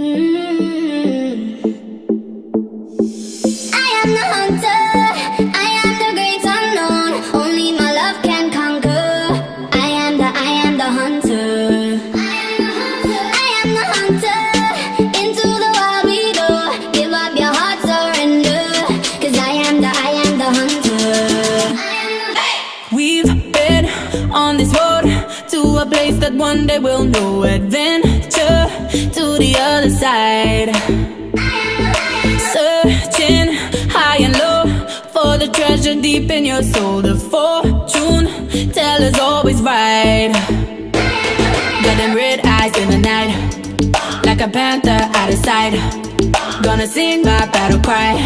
I am the hunter, I am the great unknown. Only my love can conquer. I am the hunter, I am the hunter. Into the wild we go. Give up your heart, surrender. Cause I am the hunter. Hey! We've been on this road to a place that one day we'll know. Adventure to the other side, searching high and low for the treasure deep in your soul. The fortune teller's always right. Got them red eyes in the night, like a panther out of sight. Gonna sing my battle cry,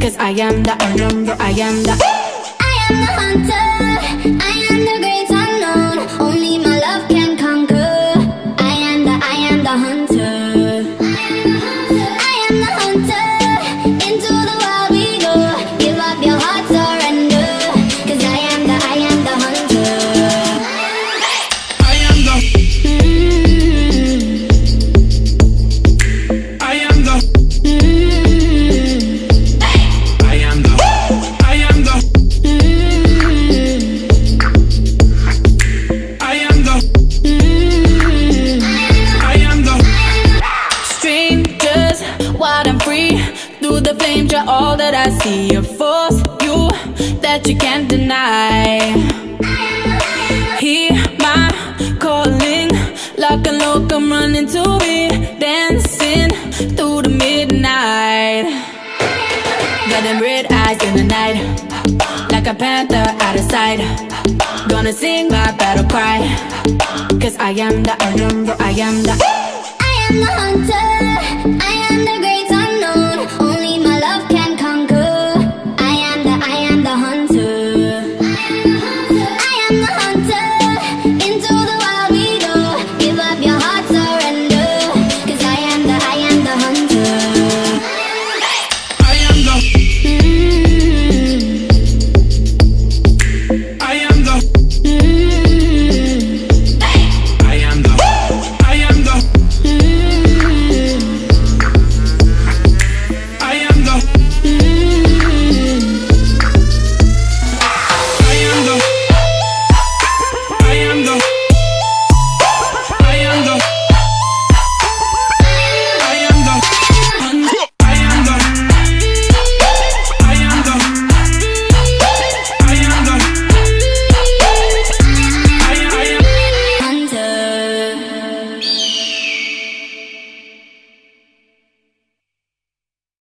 cause I am the unnumbered. I am the hunter, I am the great unknown. Only my love can conquer. I am the hunter. I am the hunter. Into the wild we go. Give up your heart, surrender. Cause I am the hunter. The flames are all that I see. A force you that you can't deny. Hear my calling, lock and lock, I'm running to be dancing through the midnight. Got them red eyes in the night, like a panther out of sight. Gonna sing my battle cry, cause I am the unnumbered. I am the